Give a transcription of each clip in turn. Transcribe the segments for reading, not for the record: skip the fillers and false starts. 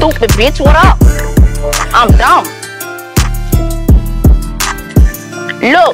stupid bitch. What up? I'm dumb. Look,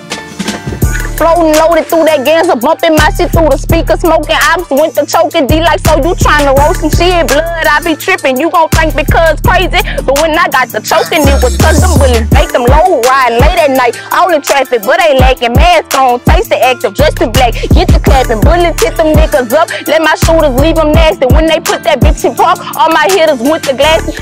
floating loaded through that ganza, bumping my shit through the speaker, smoking ops, went to choking D like, so you trying to roll some shit, blood, I be tripping, you gon' think because crazy, but when I got to choking, it was cause them bullies make them low, riding late at night, all in traffic, but they lacking, mask on, taste the active, dressed in black, get the clapping, bullets hit them niggas up, let my shooters leave them nasty, when they put that bitch in park, all my hitters with the glasses.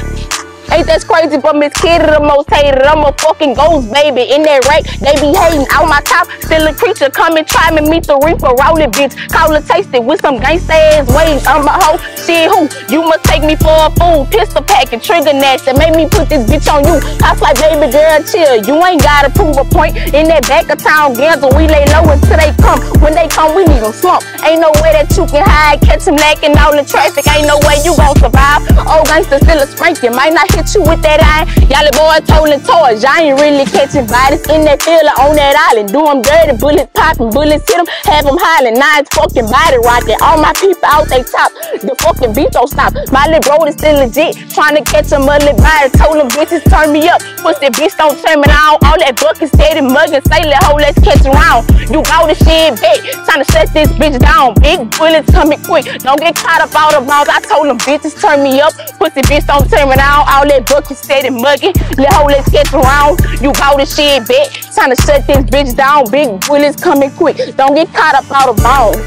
Ain't that crazy, but Miss Kitty the most hated. I'm a fucking ghost, baby. In that rack, they be hating. Out my top, still a creature. Come and try me, meet the reaper. Roll it, bitch. Call it tasty with some gangsta ass waves. I'm a hoe, shit who? You must take me for a fool. Pistol packing, trigger nasty. Made me put this bitch on you. I was like, baby girl, chill. You ain't gotta prove a point. In that back of town, ganza, we lay low until they come. When they come, we leave them slump. Ain't no way that you can hide. Catch them lacking all in traffic. Ain't no way you gon' survive. Old gangsta still a spanking. Might not hit you with that eye, y'all the boys holding toys, y'all ain't really catching bodies in that field or on that island, do them dirty, bullets popping, bullets hit them, have them hollering, now it's fucking body rocking, all my people out they top, the fucking beat don't stop, my little bro is still legit, trying to catch a mother body, told them bitches turn me up, push that bitch don't turn me on, all that bucket steady mugging, say let hoe, let's catch around, you go this shit back, trying to shut this bitch down, big bullets coming quick, don't get caught up out of bounds, I told them bitches turn me up, push that bitch don't turn me on, all that bucket steady mugging, let hoe, let's get around. You bought this shit back, trying to shut this bitch down. Big bullets coming quick, don't get caught up out of bounds.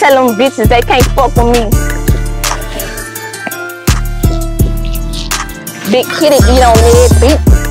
Tell them bitches they can't fuck with me. Big kitty eat on me, bitch.